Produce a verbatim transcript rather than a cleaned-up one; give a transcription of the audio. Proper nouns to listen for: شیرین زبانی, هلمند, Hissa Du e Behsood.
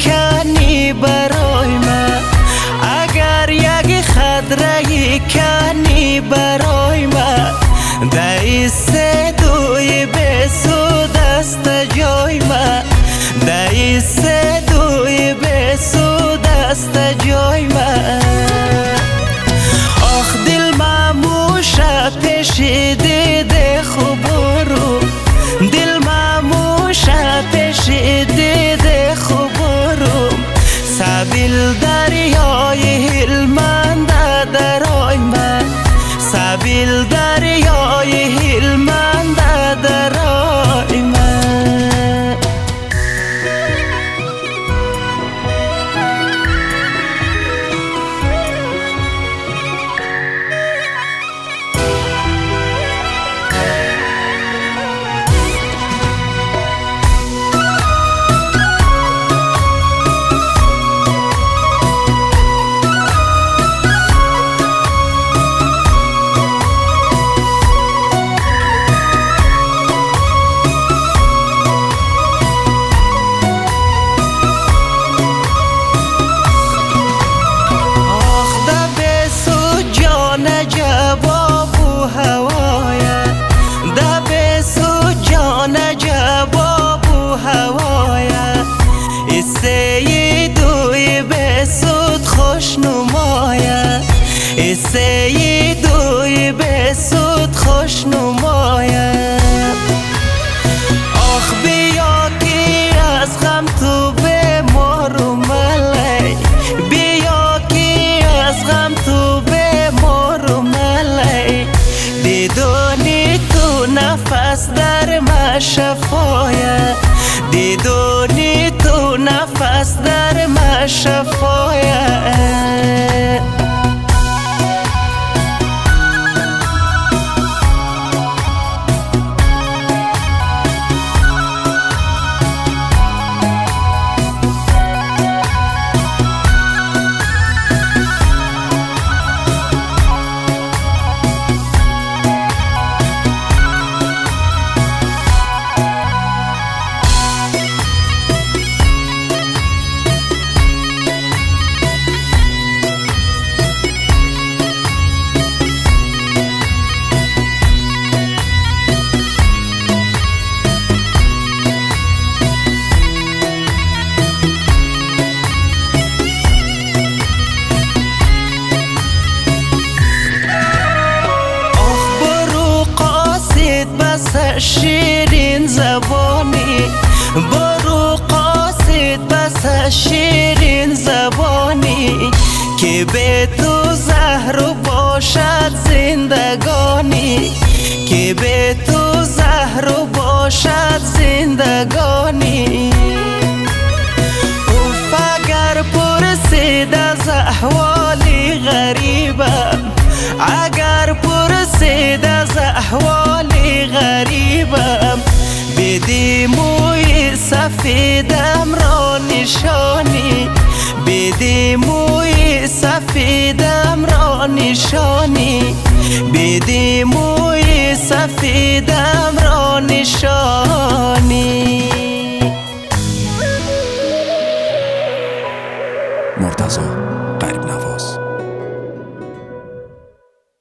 کنی برای من، اگر یک خدره کنی برای من، در این سه دوی به سود است جای من، در این سه دوی به سود است جای من. آخ دل مموشه پیشی دیده خوب برو، دل مموشه پیشی دیده خوب برو، سبیل دریای هلمنده درای من، سبیل دریای هلمنده درای من. سه دوی به سود خوش نمایم. آخ بیا که از غم تو به مارو ملی، بیا که از غم تو به مارو ملی، دیدونی تو نفس در ما شفایم، دیدونی تو نفس در ما شفایم. شیرین زبانی برو قاصد بس، شیرین زبانی که به تو زهر و باشد زندگانی، که به تو زهر و باشد زندگانی. اوف اگر پرسید از احوال غریبم، اگر پرسید از احوال غریبم، بدی موی سفیدم را نشانی، بدی موی سفیدم را نشانی، بدی موی سفیدم